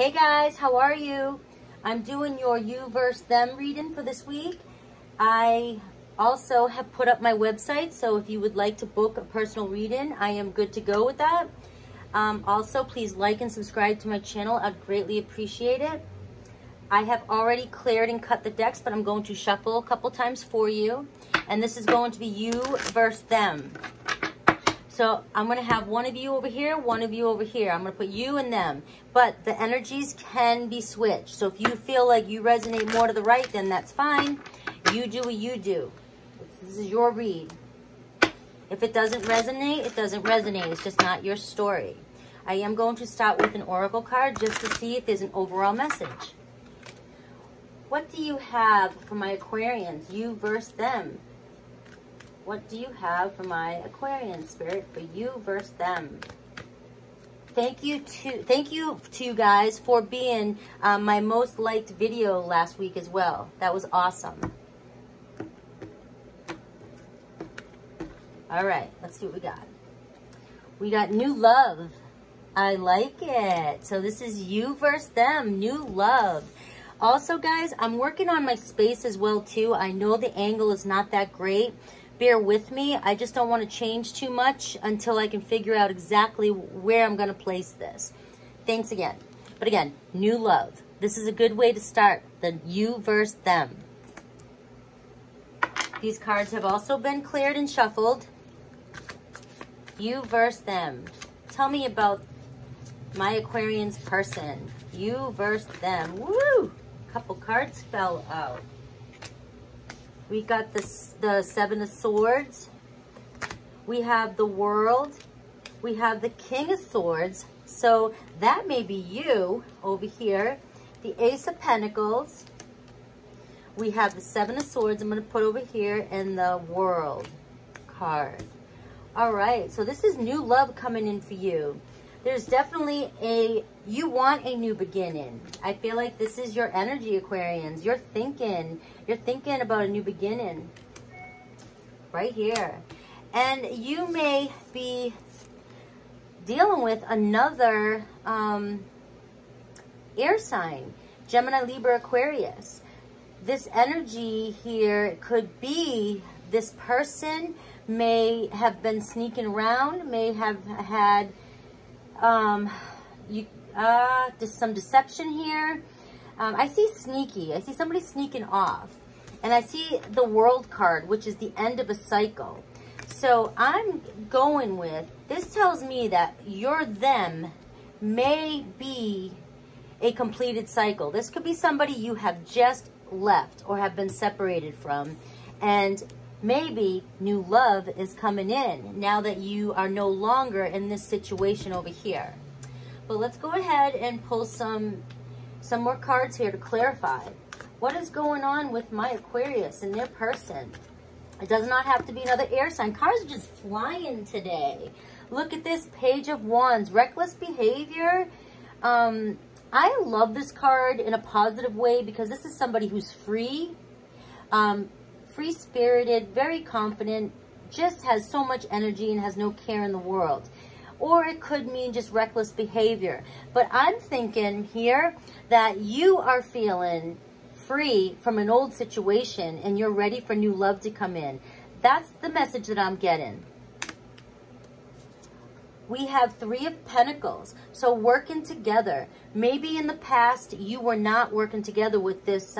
Hey guys, how are you? I'm doing your you versus them reading for this week. I also have put up my website, so if you would like to book a personal reading, I am good to go with that. Also, please like and subscribe to my channel. I'd greatly appreciate it. I have already cleared and cut the decks, but I'm going to shuffle a couple times for you. And this is going to be you versus them. So I'm going to have one of you over here, one of you over here. I'm going to put you and them. But the energies can be switched. So if you feel like you resonate more to the right, then that's fine. You do what you do. This is your read. If it doesn't resonate, it doesn't resonate. It's just not your story. I am going to start with an oracle card just to see if there's an overall message. What do you have for my Aquarians? You versus them. What do you have for my Aquarian spirit for you versus them? Thank you to you guys for being my most liked video last week as well. That was awesome. All right, let's see what we got. We got new love. I like it. So this is you versus them, new love. Also, guys, I'm working on my space as well, too. I know the angle is not that great. Bear with me. I just don't want to change too much until I can figure out exactly where I'm going to place this. Thanks again. But again, new love. This is a good way to start the you versus them. These cards have also been cleared and shuffled. You versus them. Tell me about my Aquarian's person. You versus them. Woo! Couple cards fell out. We got the Seven of Swords. We have the World. We have the King of Swords. So that may be you over here. The Ace of Pentacles. We have the Seven of Swords. I'm going to put over here and the World card. All right. So this is new love coming in for you. There's definitely you want a new beginning. I feel like this is your energy, Aquarians. You're thinking about a new beginning right here. And you may be dealing with another air sign, Gemini, Libra, Aquarius. This energy here could be this person may have been sneaking around, may have had... just some deception here. I see sneaky. I see somebody sneaking off. And I see the World card, which is the end of a cycle. So I'm going with, this tells me that your them may be a completed cycle. This could be somebody you have just left or have been separated from. And maybe new love is coming in now that you are no longer in this situation over here. But let's go ahead and pull some more cards here to clarify. What is going on with my Aquarius and their person? It does not have to be another air sign. Cards are just flying today. Look at this Page of Wands. Reckless behavior. I love this card in a positive way because this is somebody who's free. Free-spirited, very confident, just has so much energy and has no care in the world. Or it could mean just reckless behavior. But I'm thinking here that you are feeling free from an old situation and you're ready for new love to come in. That's the message that I'm getting. We have Three of Pentacles, so working together. Maybe in the past you were not working together with this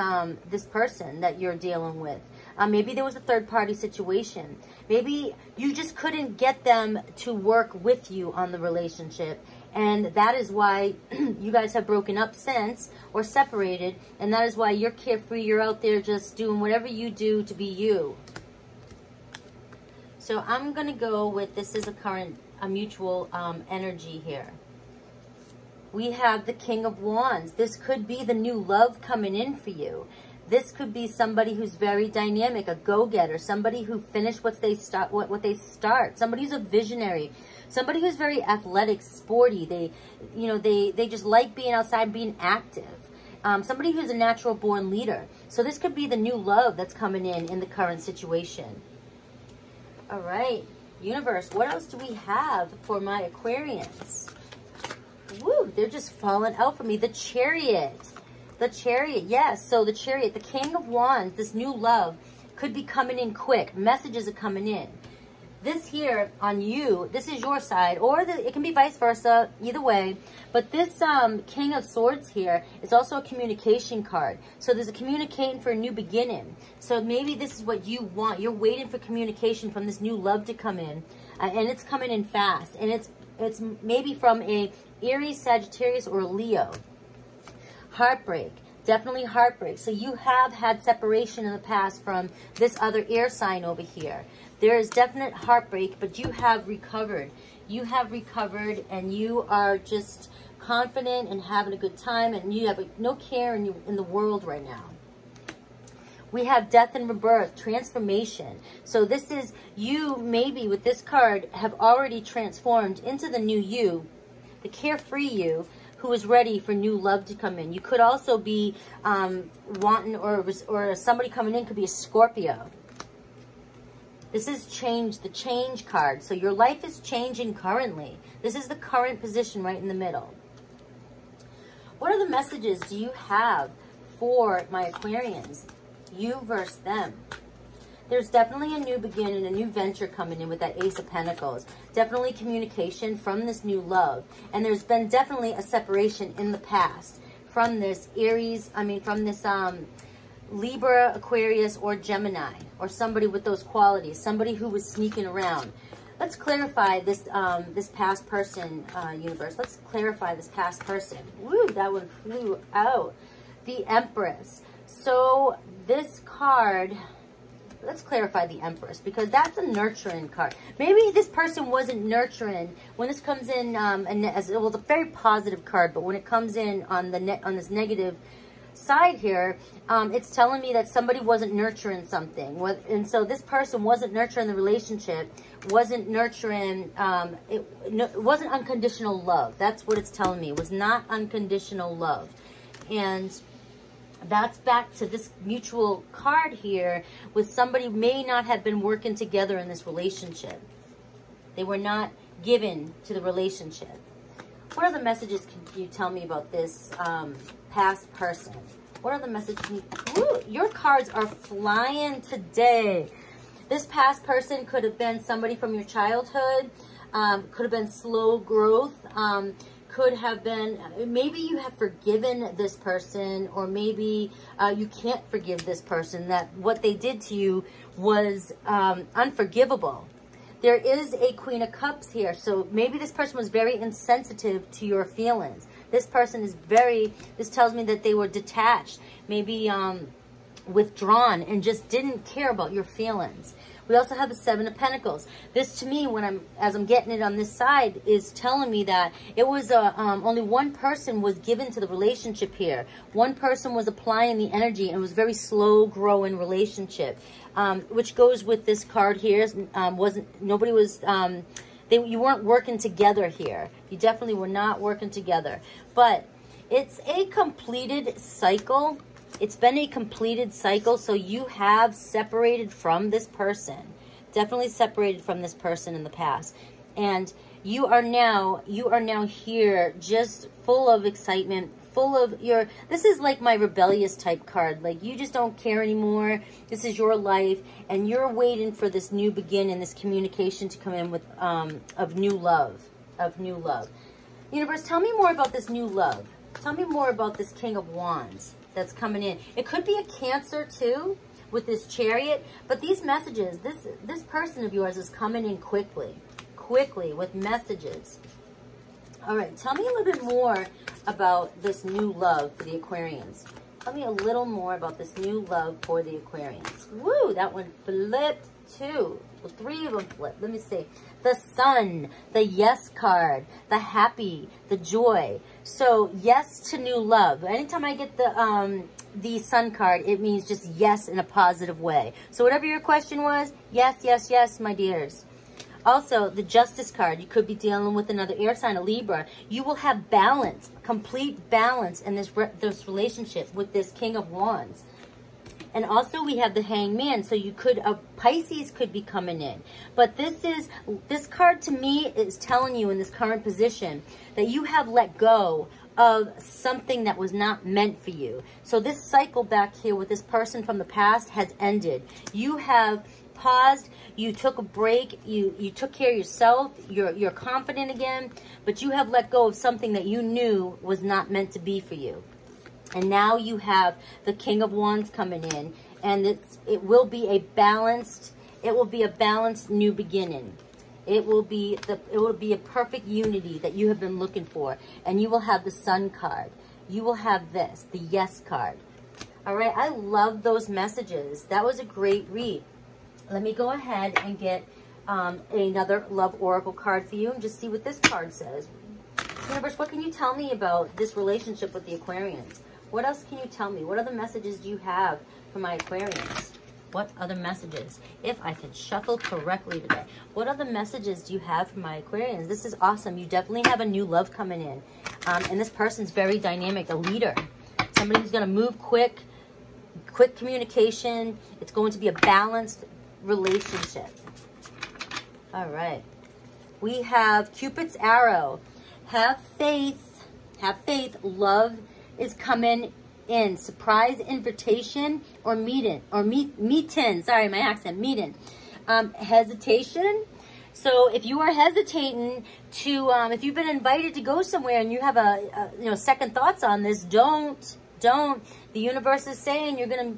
this person that you're dealing with. Maybe there was a third-party situation. Maybe you just couldn't get them to work with you on the relationship. And that is why you guys have broken up since or separated. And that is why you're carefree. You're out there just doing whatever you do to be you. So I'm going to go with this is a mutual energy here. We have the King of Wands. This could be the new love coming in for you. This could be somebody who's very dynamic, a go-getter, somebody who finished what they start, somebody who's a visionary, somebody who's very athletic, sporty. They just like being outside, being active. Somebody who's a natural-born leader. So this could be the new love that's coming in the current situation. All right, universe. What else do we have for my Aquarians? Woo, they're just falling out for me. The Chariot. The Chariot, yes. So the Chariot, the King of Wands, this new love could be coming in quick. Messages are coming in. This here on you, this is your side, or it can be vice versa, either way. But this King of Swords here is also a communication card. So there's a communicating for a new beginning. So maybe this is what you want. You're waiting for communication from this new love to come in. And it's coming in fast. And it's maybe from a Aries, Sagittarius, or Leo. Heartbreak. Definitely heartbreak. So you have had separation in the past from this other air sign over here. There is definite heartbreak, but you have recovered. You have recovered, and you are just confident and having a good time, and you have no care in the world right now. We have death and rebirth, transformation. So this is you, maybe with this card, have already transformed into the new you, the carefree you, who is ready for new love to come in. You could also be wanting, or somebody coming in could be a Scorpio. This is change, the change card. So your life is changing currently. This is the current position right in the middle. What other messages do you have for my Aquarians? You versus them. There's definitely a new beginning, a new venture coming in with that Ace of Pentacles. Definitely communication from this new love. And there's been definitely a separation in the past from this Libra, Aquarius, or Gemini, or somebody with those qualities, somebody who was sneaking around. Let's clarify this, this past person, universe. Let's clarify this past person. Woo, that one flew out. The Empress. So this card... Let's clarify the Empress, because that's a nurturing card. Maybe this person wasn't nurturing when this comes in, and well, it's a very positive card, but when it comes in on the on this negative side here, it's telling me that somebody wasn't nurturing something, and so this person wasn't nurturing the relationship, wasn't nurturing, it wasn't unconditional love. That's what it's telling me. It was not unconditional love, and that's back to this mutual card here with somebody may not have been working together in this relationship. They were not given to the relationship. What other messages can you tell me about this past person? What other messages? Ooh, your cards are flying today. This past person could have been somebody from your childhood, could have been slow growth, could have been, maybe you have forgiven this person, or maybe you can't forgive this person, that what they did to you was unforgivable. There is a Queen of Cups here, so maybe this person was very insensitive to your feelings. This person is very, this tells me that they were detached, maybe withdrawn, and just didn't care about your feelings. We also have the Seven of Pentacles. This to me, when as I'm getting it on this side, is telling me that it was only one person was given to the relationship here. One person was applying the energy, and it was a very slow growing relationship, which goes with this card here. You weren't working together here. You definitely were not working together. But it's a completed cycle. It's been a completed cycle, so you have separated from this person. Definitely separated from this person in the past. And you are now here just full of excitement, full of your, this is like my rebellious type card. Like, you just don't care anymore. This is your life, and you're waiting for this new beginning, this communication to come in with, of new love. Universe, tell me more about this new love. Tell me more about this King of Wands that's coming in. It could be a Cancer too with this Chariot, but these messages, this person of yours is coming in quickly with messages. All right, tell me a little bit more about this new love for the Aquarians. Tell me a little more about this new love for the Aquarians. Woo, that one flipped too. Well, three of them flipped. Let me see. The Sun, the yes card, the happy, the joy. So yes to new love. Anytime I get the Sun card, it means just yes in a positive way. So whatever your question was, yes, yes, yes, my dears. Also, the Justice card. You could be dealing with another air sign, a Libra. You will have balance, complete balance in this relationship with this King of Wands. And also we have the hanged man, so you could, Pisces could be coming in. But this card to me is telling you in this current position that you have let go of something that was not meant for you. So this cycle back here with this person from the past has ended. You have paused, you took a break, you took care of yourself, you're confident again, but you have let go of something that you knew was not meant to be for you. And now you have the King of Wands coming in, and it will be a balanced new beginning. It will be a perfect unity that you have been looking for. And you will have the Sun card. You will have this, the Yes card. All right, I love those messages. That was a great read. Let me go ahead and get another Love Oracle card for you and just see what this card says. Universe, what can you tell me about this relationship with the Aquarians? What else can you tell me? What other messages do you have for my Aquarians? What other messages? If I can shuffle correctly today. What other messages do you have for my Aquarians? This is awesome. You definitely have a new love coming in. And this person's very dynamic, a leader. Somebody who's going to move quick, quick communication. It's going to be a balanced relationship. All right. We have Cupid's arrow. Have faith. Have faith. Love is coming in. Surprise invitation or meeting. Sorry, my accent. Meeting. Hesitation. So if you are hesitating to, if you've been invited to go somewhere and you have a second thoughts on this, don't. The universe is saying you're gonna,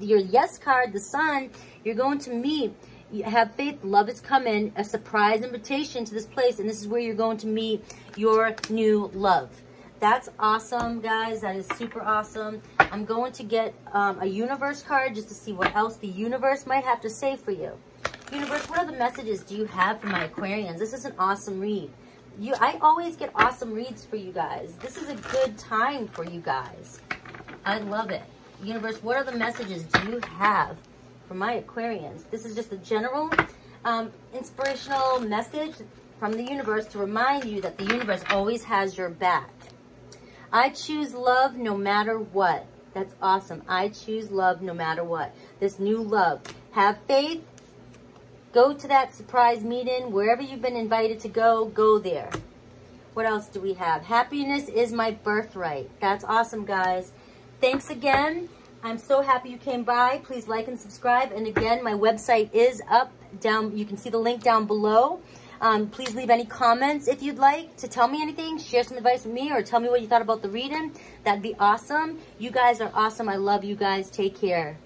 your Yes card, the Sun. You're going to meet. You have faith. Love is coming. A surprise invitation to this place, and this is where you're going to meet your new love. That's awesome, guys. That is super awesome. I'm going to get a universe card just to see what else the universe might have to say for you. Universe, what other messages do you have for my Aquarians? This is an awesome read. I always get awesome reads for you guys. This is a good time for you guys. I love it. Universe, what other messages do you have for my Aquarians? This is just a general inspirational message from the universe to remind you that the universe always has your back. I choose love no matter what. That's awesome. I choose love no matter what. This new love. Have faith. Go to that surprise meeting. Wherever you've been invited to go, go there. What else do we have? Happiness is my birthright. That's awesome, guys. Thanks again. I'm so happy you came by. Please like and subscribe. And again, my website is up, down. You can see the link down below. Please leave any comments if you'd like to tell me anything, share some advice with me, or tell me what you thought about the reading. That'd be awesome. You guys are awesome. I love you guys. Take care.